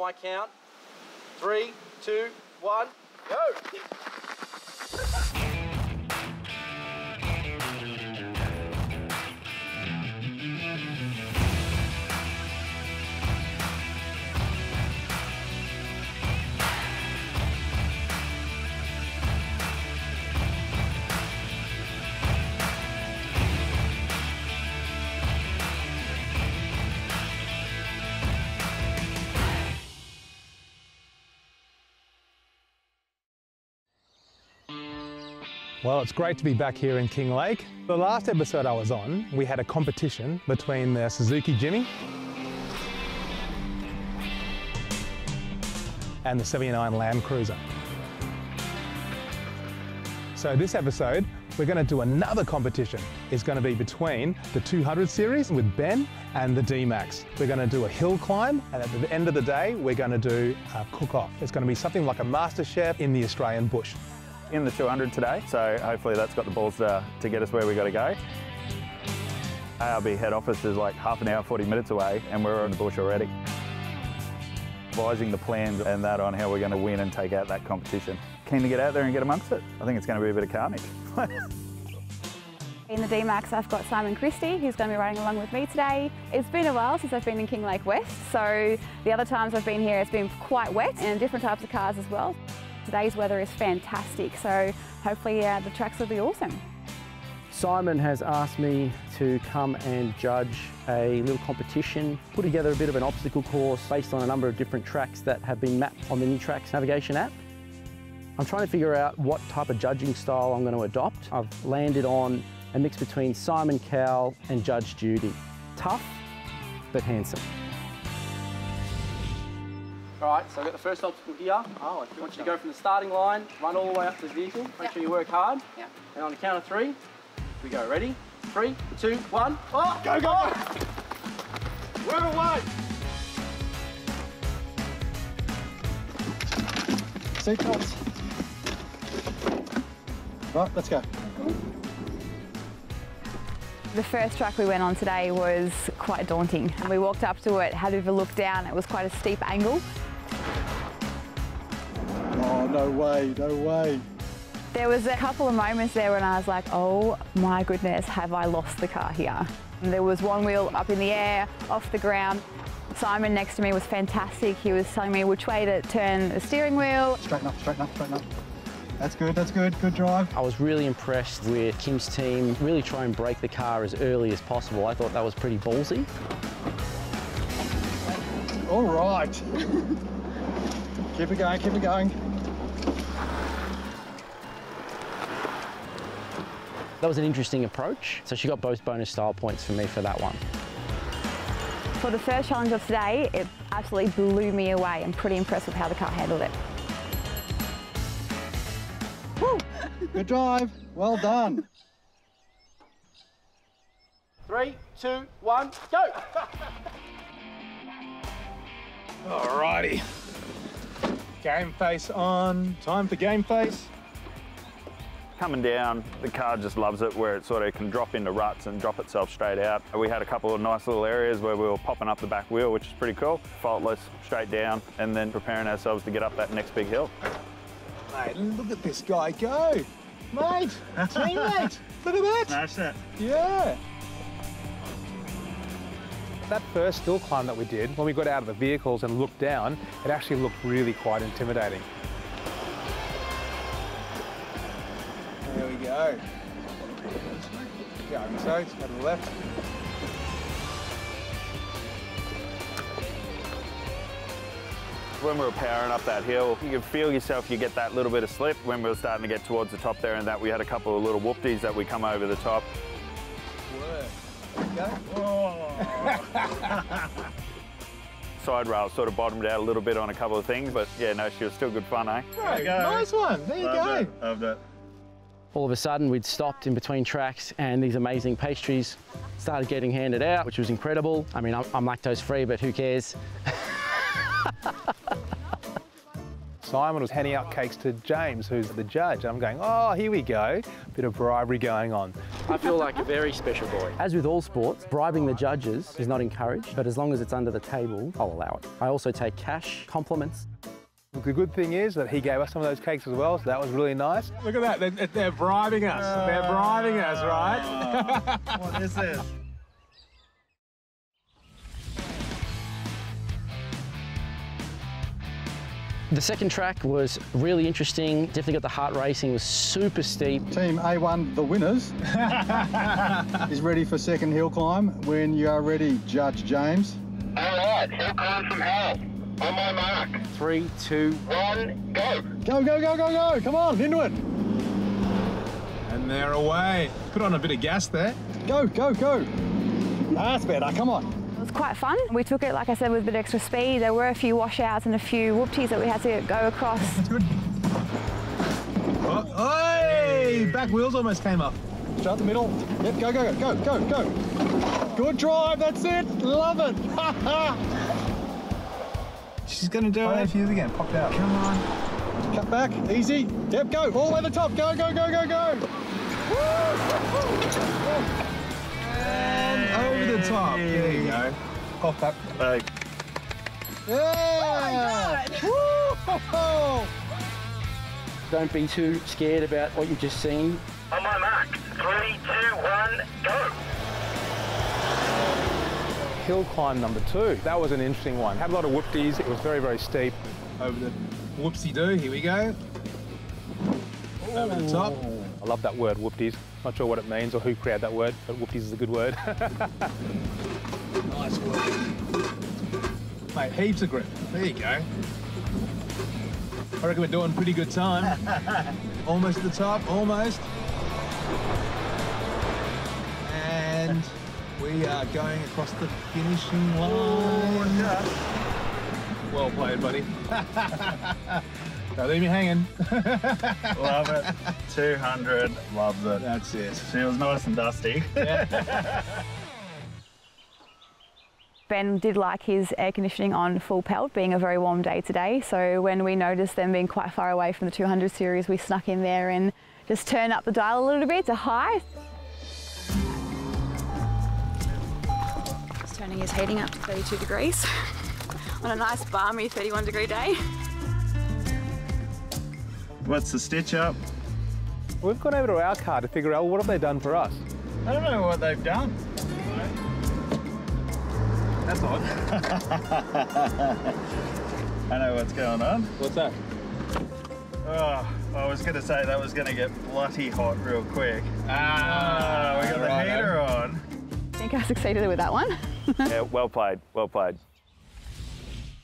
on my count. 3, 2, 1, go! Well, it's great to be back here in Kinglake. The last episode I was on, we had a competition between the Suzuki Jimny and the '79 Land Cruiser. So this episode, we're going to do another competition. It's going to be between the 200 series with Ben and the D-Max. We're going to do a hill climb, and at the end of the day, we're going to do a cook-off. It's going to be something like a MasterChef in the Australian bush. In the 200 today, so hopefully that's got the balls to get us where we got to go. ARB head office is like half an hour, 40 minutes away, and we're on the bush already. Devising the plans and that on how we're going to win and take out that competition. Keen to get out there and get amongst it. I think it's going to be a bit of carnage. In the D-Max, I've got Simon Christie, who's going to be riding along with me today. It's been a while since I've been in Kinglake West, so the other times I've been here, it's been quite wet and different types of cars as well. Today's weather is fantastic, so hopefully the tracks will be awesome. Simon has asked me to come and judge a little competition, put together a bit of an obstacle course based on a number of different tracks that have been mapped on the new Tracks navigation app. I'm trying to figure out what type of judging style I'm going to adopt. I've landed on a mix between Simon Cowell and Judge Judy. Tough, but handsome. All right, so I've got the first obstacle here. Oh, I want you to go from the starting line, run all the way up to the vehicle, make sure you work hard. Yep. And on the count of 3, we go. Ready? 3, 2, 1. Oh, go, go! Work away! Seatbelts. Right, let's go. The first track we went on today was quite daunting. We walked up to it, had a bit of a look down. It was quite a steep angle. Oh, no way, no way. There was a couple of moments there when I was like, oh my goodness, have I lost the car here? And there was one wheel up in the air, off the ground. Simon next to me was fantastic. He was telling me which way to turn the steering wheel. Straighten up, straighten up, straighten up. That's good, drive. I was really impressed with Kim's team, really try and break the car as early as possible. I thought that was pretty ballsy. All right. Keep it going, keep it going. That was an interesting approach. So she got both bonus style points for me for that one. For the first challenge of today, it absolutely blew me away. I'm pretty impressed with how the car handled it. Good drive. Well done. 3, 2, 1, go! Alrighty. Game face on. Time for game face. Coming down, the car just loves it where it sort of can drop into ruts and drop itself straight out. We had a couple of nice little areas where we were popping up the back wheel, which is pretty cool. Faultless, straight down, and then preparing ourselves to get up that next big hill. Mate, look at this guy go! Mate! Teammate! Look at that! That's it. Yeah! That first hill climb that we did, when we got out of the vehicles and looked down, it actually looked really quite intimidating. There we go. Going so, to the left. When we were powering up that hill, you could feel yourself, you get that little bit of slip. When we were starting to get towards the top there and that, we had a couple of little whoopties that we come over the top. Work. There we go. Oh. Side rail sort of bottomed out a little bit on a couple of things, but yeah, no, she was still good fun, eh? There you go. Nice one, there you go. Loved it, loved it. All of a sudden, we'd stopped in between tracks and these amazing pastries started getting handed out, which was incredible. I mean, I'm lactose free, but who cares? Simon was handing out cakes to James, who's the judge. I'm going, oh, here we go. Bit of bribery going on. I feel like a very special boy. As with all sports, bribing the judges is not encouraged, but as long as it's under the table, I'll allow it. I also take cash, compliments. The good thing is that he gave us some of those cakes as well, so that was really nice. Look at that, they're bribing us. They're bribing us, right? What is this? The second track was really interesting. Definitely got the heart racing, it was super steep. Team A1, the winners, is ready for second hill climb. When you are ready, Judge James. All right, hill climb from hell. On my mark. 3, 2, 1, go. Go, go, go, go, go. Come on, into it. And they're away. Put on a bit of gas there. Go, go, go. That's better, come on. It was quite fun. We took it, like I said, with a bit extra speed. There were a few washouts and a few whoopties that we had to go across. That's good. Oh, hey! Back wheels almost came up. Start the middle. Yep, go, go, go, go, go. Good drive, that's it. Love it. Ha, ha. She's going to do it. She's again popped out. Come on. Cut back. Easy. Yep, go. All over the top. Go, go, go, go, go. And over the top. There you go. Pop up. Hey. Yeah. Oh, don't be too scared about what you've just seen. On my mark. 3, 2, 1, go. Hill climb number 2. That was an interesting one. Had a lot of whoopties. It was very, very steep. Over the whoopsie-doo. Here we go. Ooh. Over the top. I love that word, whoopties. Not sure what it means or who created that word, but whoopties is a good word. Nice work. Mate, heaps of grip. There you go. I reckon we're doing pretty good time. Almost at the top. Almost. And... we are going across the finishing line. Oh, yeah. Well played, buddy. Don't leave me hanging. Love it. 200, loves it. That's it. She was nice and dusty. Yeah. Ben did like his air conditioning on full pelt, being a very warm day today. So when we noticed them being quite far away from the 200 series, we snuck in there and just turned up the dial a little bit to high. Turning his heating up to 32 degrees on a nice balmy 31-degree day. What's the stitch up? We've gone over to our car to figure out what have they done for us. I don't know what they've done. That's odd. I know what's going on. What's that? Oh, I was going to say that was going to get bloody hot real quick. Ah, we got the heater on. I think I succeeded with that one. Yeah, well played, well played.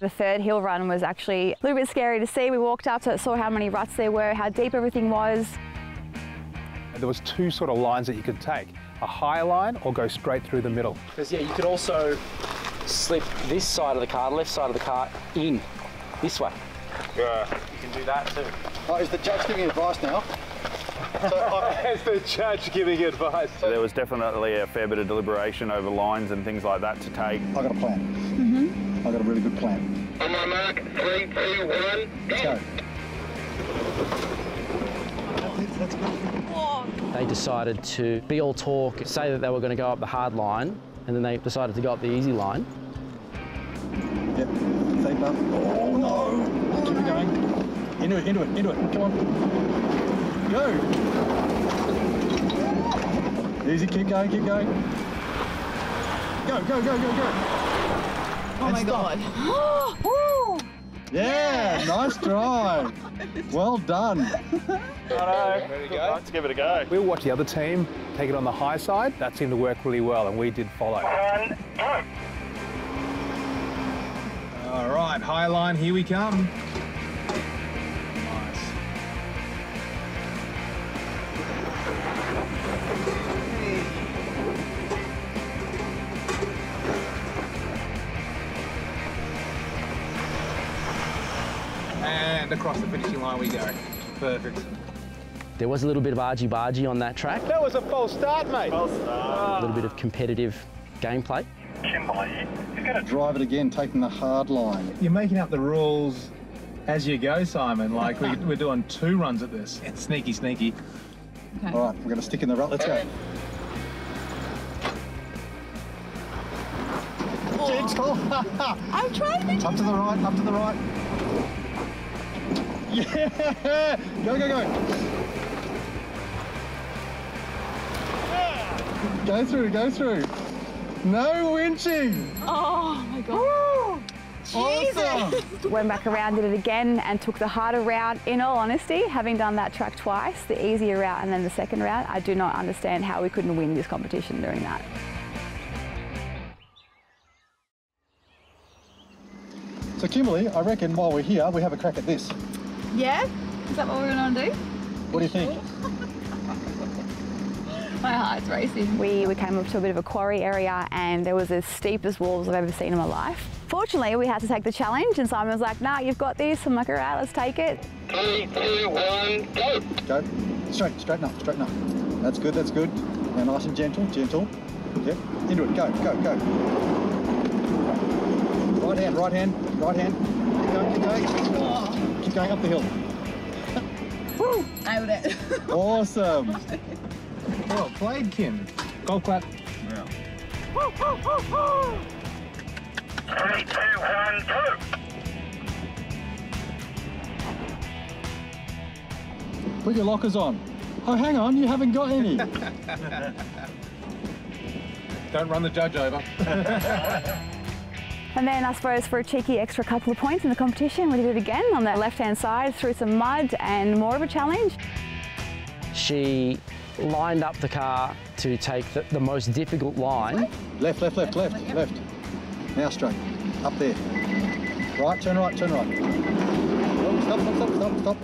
The third hill run was actually a little bit scary to see. We walked up, so saw how many ruts there were, how deep everything was. There was two sort of lines that you could take, a high line or go straight through the middle. Because, yeah, you could also slip this side of the car, the left side of the car, in this way. Yeah. You can do that too. Oh, is the judge giving advice now? As the judge giving advice. So there was definitely a fair bit of deliberation over lines and things like that to take. I got a plan. Mm-hmm. I got a really good plan. On my mark, 3, 2, 1, go. Let's go. That's good. They decided to be all talk, say that they were going to go up the hard line, and then they decided to go up the easy line. Yep. Take that. Oh no! Keep it going. Into it. Into it. Into it. Come on. Go. Easy, keep going, keep going. Go, go, go, go, go. Oh and my stop. God. Woo! Yeah, nice drive. Well done. Hello. There we go. Let's give it a go. We'll watch the other team take it on the high side. That seemed to work really well, and we did follow. All right, high line, here we come. Across the finishing line we go. Perfect. There was a little bit of argy-bargy on that track. That was a false start, mate. False start. A little bit of competitive gameplay. Kimberly, you're going to drive it again, taking the hard line. You're making up the rules As you go, Simon. Like, we're doing 2 runs at this. It's sneaky, sneaky. Okay. All right, we're going to stick in the rut. Let's go. I'm trying to... Up to the right, up to the right. Yeah! Go, go, go. Yeah. Go through, go through. No winching. Oh, my God. Jesus. Awesome. Went back around, did it again, and took the harder route. In all honesty, having done that track twice, the easier route and then the second route, I do not understand how we couldn't win this competition doing that. So Kimberly, I reckon while we're here, we have a crack at this. Yeah? Is that what we're going to do? What do you think? My heart's racing. We came up to a bit of a quarry area and there was as steep as walls I've ever seen in my life. Fortunately, we had to take the challenge and Simon was like, nah, you've got this. I'm like, all right, let's take it. 3, 2, 1, go. Go. Straight, straighten up, straighten up. That's good, that's good. Now nice and gentle, gentle. Yep, into it, go, go, go. Right hand, right hand, right hand. Keep going, keep going. Oh. Keep going up the hill. Woo! Nailed it. Awesome. Well played, Kim. Golf clap. Yeah. Woo, woo, woo, woo. 3, 2, 1, go. Put your lockers on. Oh, hang on, you haven't got any. Don't run the judge over. And then I suppose for a cheeky extra couple of points in the competition, we did it again on that left-hand side through some mud and more of a challenge. She lined up the car to take the most difficult line. Left, left, left, left, left, left. Now straight, up there. Right, turn right, turn right. Oh, stop, stop, stop, stop, stop.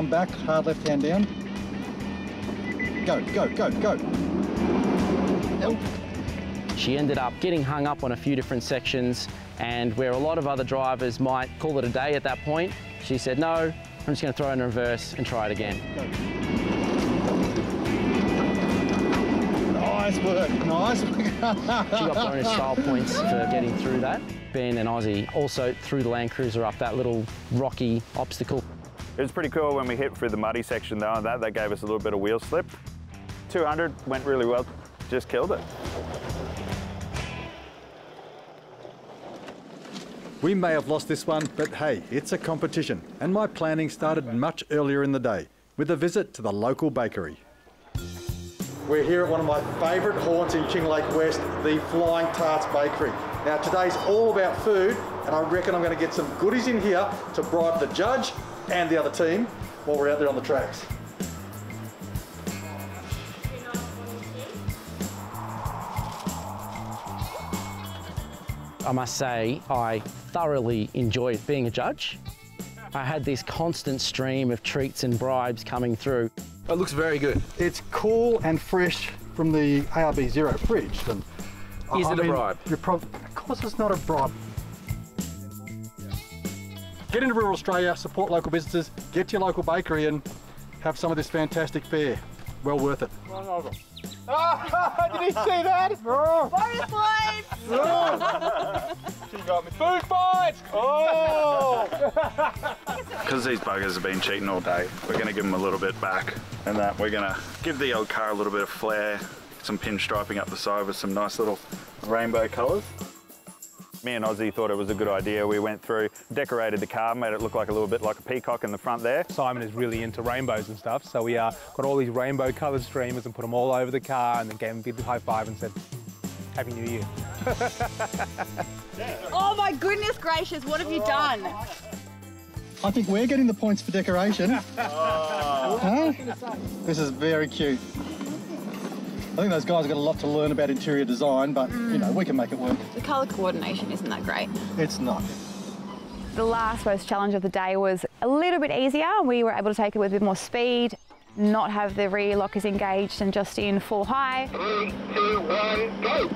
Come back, hard left hand down. Go, go, go, go. Oh. She ended up getting hung up on a few different sections, and where a lot of other drivers might call it a day at that point, she said, no, I'm just going to throw in reverse and try it again. Nice work, nice work. She got bonus style points for getting through that. Ben and Aussie also threw the Land Cruiser up that little rocky obstacle. It was pretty cool when we hit through the muddy section though, and that gave us a little bit of wheel slip. 200 went really well, just killed it. We may have lost this one, but hey, it's a competition, and my planning started much earlier in the day with a visit to the local bakery. We're here at one of my favourite haunts in Kinglake West, the Flying Tarts Bakery. Now today's all about food, and I reckon I'm going to get some goodies in here to bribe the judge and the other team while we're out there on the tracks. I must say, I thoroughly enjoyed being a judge. I had this constant stream of treats and bribes coming through. It looks very good. It's cool and fresh from the ARB Zero fridge. And is it a bribe? Of course it's not a bribe. Get into rural Australia, support local businesses, get to your local bakery and have some of this fantastic fare. Well worth it. Oh, did he see that? Bonus points! She got me. Food fight! Oh! Because these buggers have been cheating all day, we're going to give them a little bit back. And that we're going to give the old car a little bit of flair, some pinstriping up the side with some nice little rainbow colours. Me and Aussie thought it was a good idea. We went through, decorated the car, made it look like a little bit like a peacock in the front there. Simon is really into rainbows and stuff, so we got all these rainbow coloured streamers and put them all over the car and then gave him a big high five and said, Happy New Year. Oh my goodness gracious, what have you done? I think we're getting the points for decoration. Huh? This is very cute. I think those guys have got a lot to learn about interior design, but, you know, we can make it work. The colour coordination isn't that great. It's not. The last race challenge of the day was a little bit easier. We were able to take it with a bit more speed, not have the rear lockers engaged and just in full high. 3, 2, 1, go!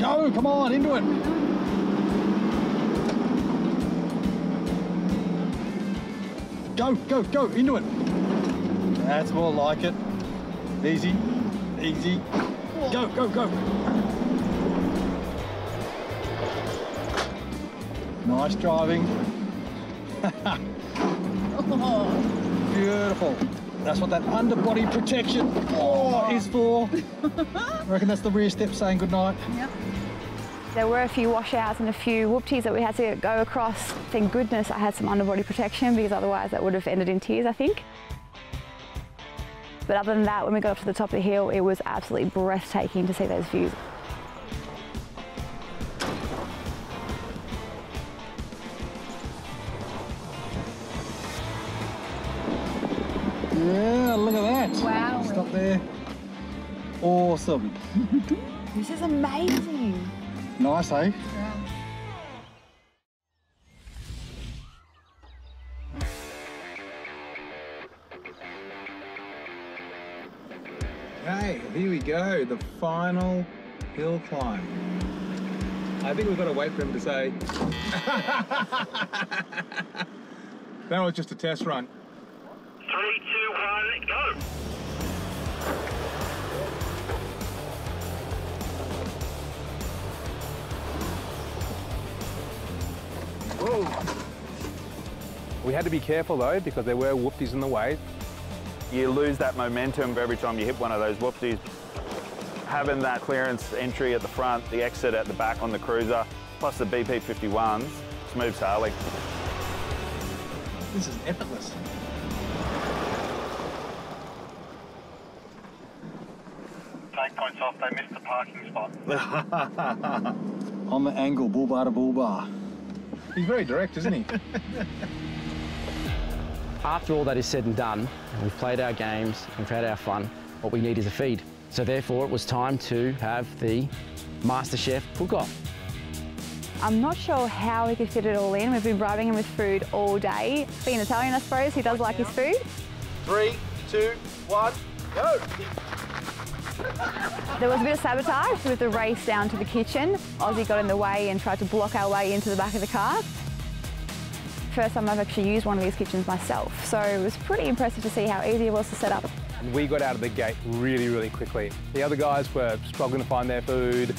Go, come on, into it. Go, go, go, into it. That's more like it. Easy. Easy. Go, go, go. Nice driving. Oh. Beautiful. That's what that underbody protection is for. I reckon that's the rear step saying goodnight. Yep. There were a few washouts and a few whoopties that we had to go across. Thank goodness I had some underbody protection, because otherwise that would have ended in tears, I think. But other than that, when we got up to the top of the hill, it was absolutely breathtaking to see those views. Yeah, look at that. Wow. Stop there. Awesome. This is amazing. Nice, eh? Yeah. Okay, here we go. The final hill climb. I think we've got to wait for him to say. That was just a test run. 3, 2, 1, go! Whoa. We had to be careful though, because there were whoopties in the way. You lose that momentum every time you hit one of those whoopties. Having that clearance entry at the front, the exit at the back on the Cruiser, plus the BP51s, smooth sailing. This is effortless. Take points off, they missed the parking spot. On the angle, bull bar to bull bar. He's very direct, isn't he? After all that is said and done, and we've played our games, we've had our fun, what we need is a feed. So therefore, it was time to have the MasterChef cook-off. I'm not sure how we could fit it all in. We've been bribing him with food all day. Being Italian, I suppose, he does like his food. 3, 2, 1, go! There was a bit of sabotage with the race down to the kitchen. Aussie got in the way and tried to block our way into the back of the car. First time I've actually used one of these kitchens myself, so it was pretty impressive to see how easy it was to set up. We got out of the gate really, really quickly. The other guys were struggling to find their food.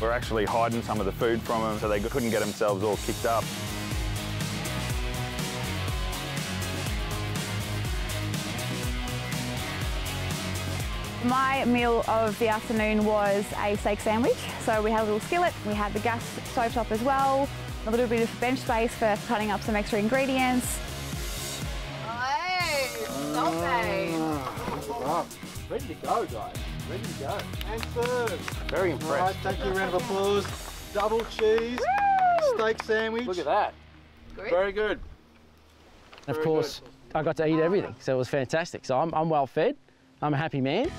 We're actually hiding some of the food from them so they couldn't get themselves all kicked up. My meal of the afternoon was a steak sandwich. So we had a little skillet, we had the gas stovetop as well, a little bit of bench space for cutting up some extra ingredients. Hey, ready to go, guys. Ready to go. And serve. Very impressed. All right, thank you. A round of applause. Double cheese, woo! Steak sandwich. Look at that. Good. Very good. And of course, I got to eat everything, so it was fantastic. So I'm well fed. I'm a happy man.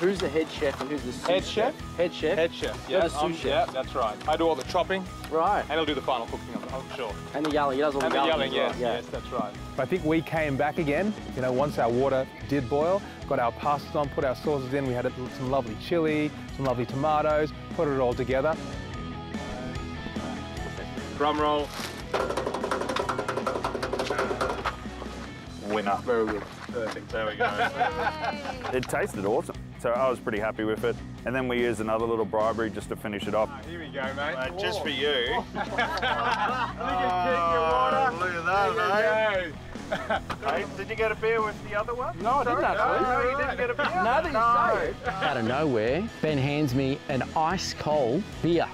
Who's the head chef and who's the sous chef? Head chef? Head chef, yeah. Yeah, that's right. I do all the chopping. Right. And he'll do the final cooking, I'm sure. And the yelling, he does all the yelling. And the yelling, yes, yes, that's right. I think we came back again, you know, once our water did boil, got our pastas on, put our sauces in, we had some lovely chilli, some lovely tomatoes, put it all together. Drum roll. Winner. Very good. Perfect. There we go. It tasted awesome, so I was pretty happy with it. And then we used another little bribery just to finish it off. Oh, here we go, mate. Just for you. Look at your water. Look at that, mate. Hey, did you get a beer with the other one? No, I didn't actually. No, you didn't get a beer? No, you say. Out of nowhere, Ben hands me an ice-cold beer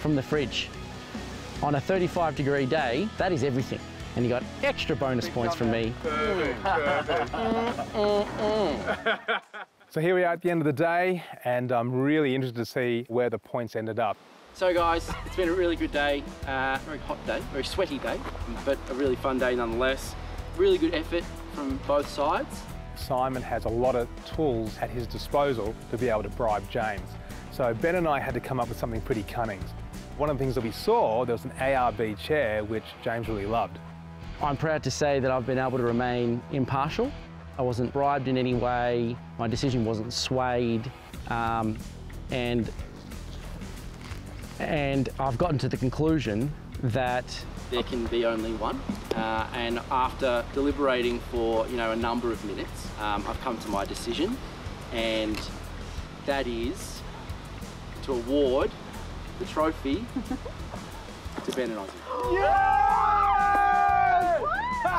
from the fridge. On a 35-degree day, that is everything. And you got extra bonus points from me. Perfect, perfect. So here we are at the end of the day, and I'm really interested to see where the points ended up. So guys, it's been a really good day. Very hot day, very sweaty day, but a really fun day nonetheless. Really good effort from both sides. Simon has a lot of tools at his disposal to be able to bribe James. So Ben and I had to come up with something pretty cunning. One of the things that we saw, there was an ARB chair, which James really loved. I'm proud to say that I've been able to remain impartial. I wasn't bribed in any way. My decision wasn't swayed. And I've gotten to the conclusion that there can be only one. And after deliberating for, you know, a number of minutes, I've come to my decision, and that is to award the trophy to Ben and Ozzy. Yeah!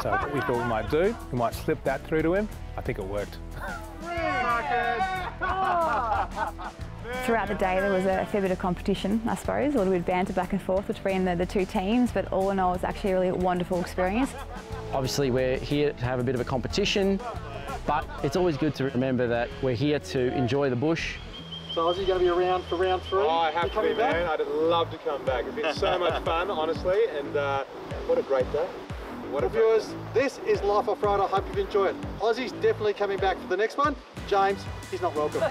So we thought we might do, we might slip that through to him. I think it worked. Throughout the day there was a fair bit of competition, I suppose, a little bit of banter back and forth between the two teams, but all in all it was actually a really wonderful experience. Obviously we're here to have a bit of a competition, but it's always good to remember that we're here to enjoy the bush. So Ozzy, you going to be around for round three? Oh, I have to be, man. I'd love to come back. It's been so much fun, honestly, and what a great day. What a viewers, this is Life Off-Road. I hope you've enjoyed it. Ozzy's definitely coming back for the next one. James, he's not welcome.